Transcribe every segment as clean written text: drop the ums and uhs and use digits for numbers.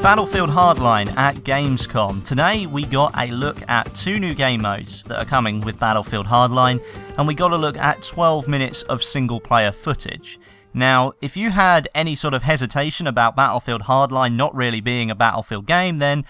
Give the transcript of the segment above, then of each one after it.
Battlefield Hardline at Gamescom. Today we got a look at 2 new game modes that are coming with Battlefield Hardline, and we got a look at 12 minutes of single player footage. Now, if you had any sort of hesitation about Battlefield Hardline not really being a Battlefield game, then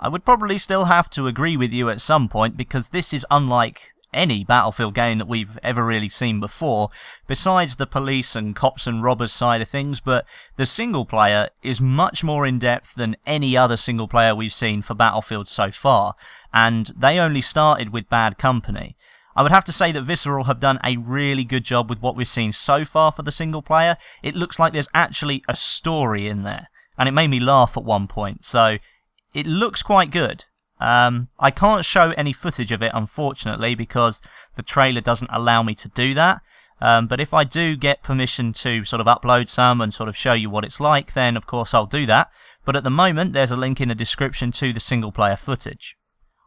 I would probably still have to agree with you at some point, because this is unlike any Battlefield game that we've ever really seen before, besides the police and cops and robbers side of things. But the single player is much more in depth than any other single player we've seen for Battlefield so far, and they only started with Bad Company. I would have to say that Visceral have done a really good job with what we've seen so far for the single player. It looks like there's actually a story in there, and it made me laugh at one point, so it looks quite good. I can't show any footage of it, unfortunately, because the trailer doesn't allow me to do that. But if I do get permission to sort of upload some and sort of show you what it's like, then of course I'll do that. But at the moment, there's a link in the description to the single player footage.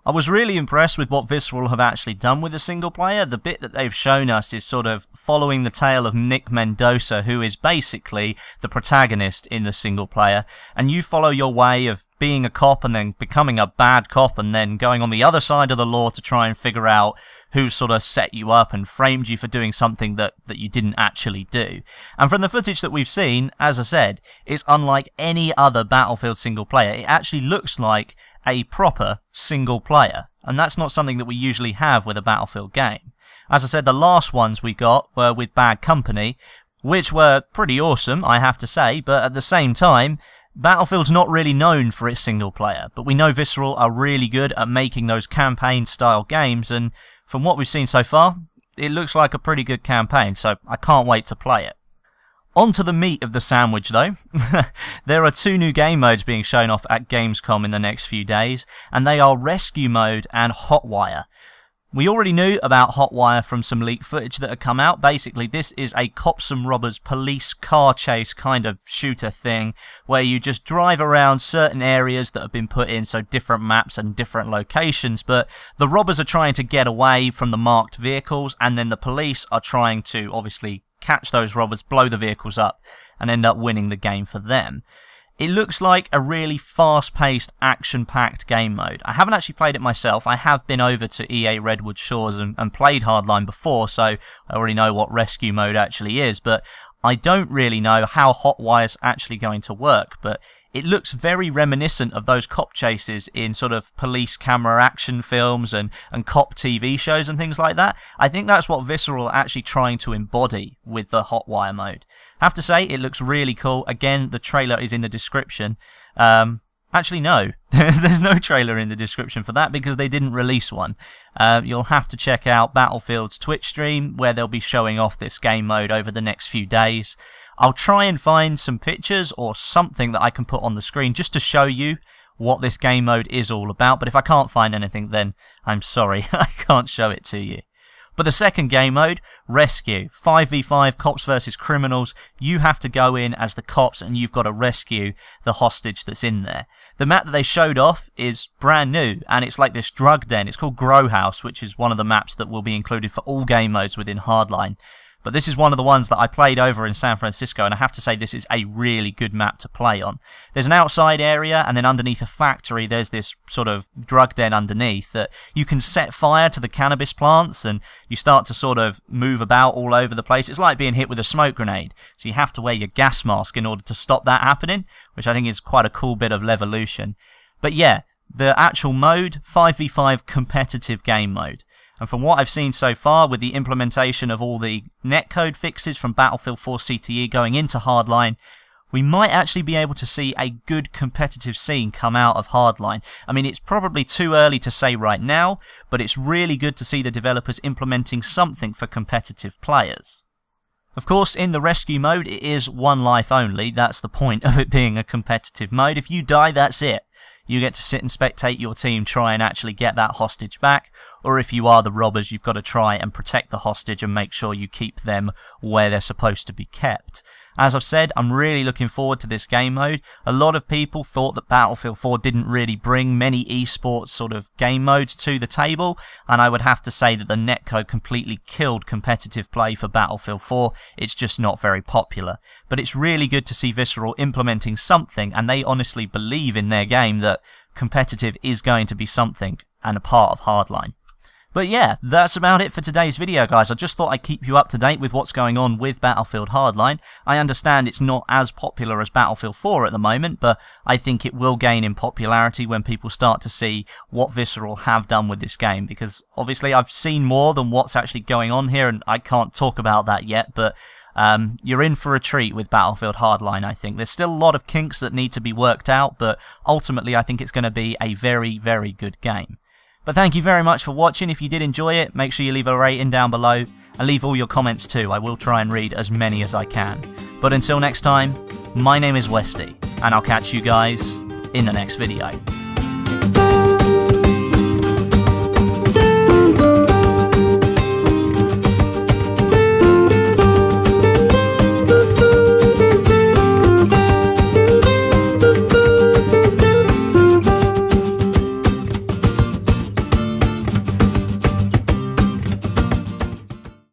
I was really impressed with what Visceral have actually done with the single player. The bit that they've shown us is sort of following the tale of Nick Mendoza, who is basically the protagonist in the single player. And you follow your way of being a cop and then becoming a bad cop and then going on the other side of the law to try and figure out who sort of set you up and framed you for doing something that you didn't actually do. And from the footage that we've seen, as I said, it's unlike any other Battlefield single player. It actually looks like a proper single player, and that's not something that we usually have with a Battlefield game. As I said, the last ones we got were with Bad Company, which were pretty awesome, I have to say, but at the same time, Battlefield's not really known for its single player, but we know Visceral are really good at making those campaign-style games, and from what we've seen so far, it looks like a pretty good campaign, so I can't wait to play it. On to the meat of the sandwich, though. There are 2 new game modes being shown off at Gamescom in the next few days, and they are Rescue Mode and Hotwire. We already knew about Hotwire from some leaked footage that had come out. Basically, this is a cops and robbers police car chase kind of shooter thing, where you just drive around certain areas that have been put in, so different maps and different locations, but the robbers are trying to get away from the marked vehicles, and then the police are trying to, obviously, catch those robbers, blow the vehicles up, and end up winning the game for them. It looks like a really fast-paced, action-packed game mode. I haven't actually played it myself. I have been over to EA Redwood Shores and played Hardline before, so I already know what Rescue Mode actually is, but I don't really know how Hotwire's actually going to work, but it looks very reminiscent of those cop chases in sort of police camera action films and cop TV shows and things like that. I think that's what Visceral are actually trying to embody with the Hotwire mode. I have to say, it looks really cool. Again, the trailer is in the description. Actually, no. There's no trailer in the description for that because they didn't release one. You'll have to check out Battlefield's Twitch stream where they'll be showing off this game mode over the next few days. I'll try and find some pictures or something that I can put on the screen just to show you what this game mode is all about. But if I can't find anything, then I'm sorry. I can't show it to you. But the second game mode, Rescue, 5v5 cops versus criminals. You have to go in as the cops and you've got to rescue the hostage that's in there. The map that they showed off is brand new and it's like this drug den. It's called Grow House, which is one of the maps that will be included for all game modes within Hardline. But this is one of the ones that I played over in San Francisco, and I have to say this is a really good map to play on. There's an outside area, and then underneath a factory there's this sort of drug den underneath that you can set fire to the cannabis plants, and you start to sort of move about all over the place. It's like being hit with a smoke grenade, so you have to wear your gas mask in order to stop that happening, which I think is quite a cool bit of levolution. But yeah, the actual mode, 5v5 competitive game mode. And from what I've seen so far, with the implementation of all the netcode fixes from Battlefield 4 CTE going into Hardline, we might actually be able to see a good competitive scene come out of Hardline. I mean, it's probably too early to say right now, but it's really good to see the developers implementing something for competitive players. Of course, in the Rescue mode, it is one life only. That's the point of it being a competitive mode. If you die, that's it. You get to sit and spectate your team try and actually get that hostage back, or if you are the robbers, you've got to try and protect the hostage and make sure you keep them where they're supposed to be kept. As I've said, I'm really looking forward to this game mode. A lot of people thought that Battlefield 4 didn't really bring many esports sort of game modes to the table, and I would have to say that the netcode completely killed competitive play for Battlefield 4. It's just not very popular. But it's really good to see Visceral implementing something, and they honestly believe in their game that competitive is going to be something and a part of Hardline. But yeah, that's about it for today's video, guys. I just thought I'd keep you up to date with what's going on with Battlefield Hardline. I understand it's not as popular as Battlefield 4 at the moment, but I think it will gain in popularity when people start to see what Visceral have done with this game, because obviously I've seen more than what's actually going on here, and I can't talk about that yet, but you're in for a treat with Battlefield Hardline, I think. There's still a lot of kinks that need to be worked out, but ultimately I think it's going to be a very, very good game. But thank you very much for watching. If you did enjoy it, make sure you leave a rating down below and leave all your comments too. I will try and read as many as I can. But until next time, my name is Westie, and I'll catch you guys in the next video.